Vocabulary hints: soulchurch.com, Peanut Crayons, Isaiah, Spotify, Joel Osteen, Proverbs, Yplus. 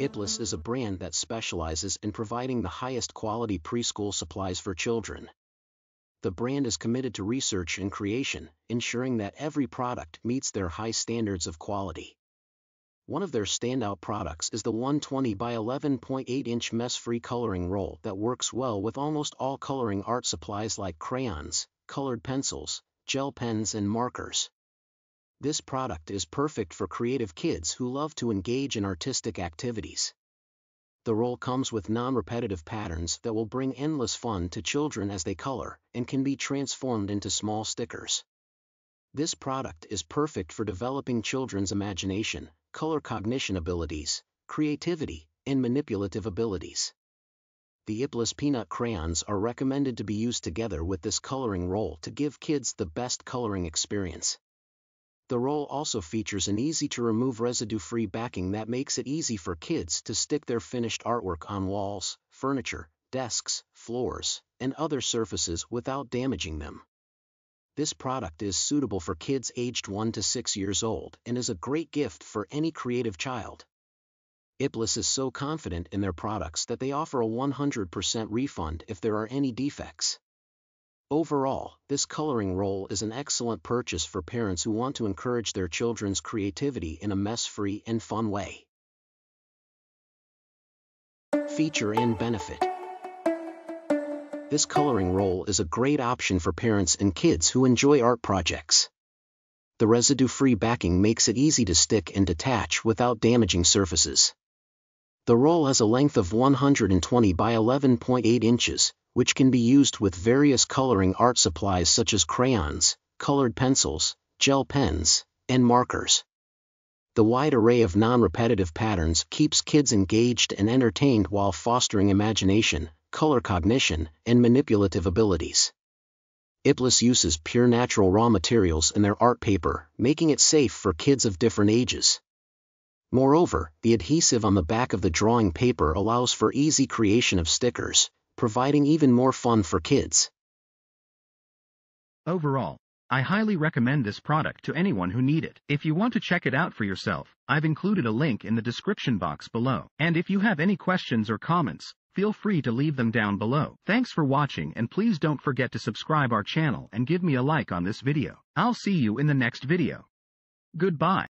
Yplus is a brand that specializes in providing the highest quality preschool supplies for children. The brand is committed to research and creation, ensuring that every product meets their high standards of quality. One of their standout products is the 120 by 11.8 inch mess-free coloring roll that works well with almost all coloring art supplies like crayons, colored pencils, gel pens and markers. This product is perfect for creative kids who love to engage in artistic activities. The roll comes with non-repetitive patterns that will bring endless fun to children as they color, and can be transformed into small stickers. This product is perfect for developing children's imagination, color cognition abilities, creativity, and manipulative abilities. The Yplus Peanut Crayons are recommended to be used together with this coloring roll to give kids the best coloring experience. The roll also features an easy-to-remove residue-free backing that makes it easy for kids to stick their finished artwork on walls, furniture, desks, floors, and other surfaces without damaging them. This product is suitable for kids aged 1 to 6 years old and is a great gift for any creative child. Yplus is so confident in their products that they offer a 100% refund if there are any defects. Overall, this coloring roll is an excellent purchase for parents who want to encourage their children's creativity in a mess-free and fun way. Feature and benefit. This coloring roll is a great option for parents and kids who enjoy art projects. The residue-free backing makes it easy to stick and detach without damaging surfaces. The roll has a length of 120 by 11.8 inches, which can be used with various coloring art supplies such as crayons, colored pencils, gel pens, and markers. The wide array of non-repetitive patterns keeps kids engaged and entertained while fostering imagination, color cognition, and manipulative abilities. Yplus uses pure natural raw materials in their art paper, making it safe for kids of different ages. Moreover, the adhesive on the back of the drawing paper allows for easy creation of stickers, providing even more fun for kids. Overall, I highly recommend this product to anyone who needs it. If you want to check it out for yourself, I've included a link in the description box below. And if you have any questions or comments, feel free to leave them down below. Thanks for watching, and please don't forget to subscribe our channel and give me a like on this video. I'll see you in the next video. Goodbye.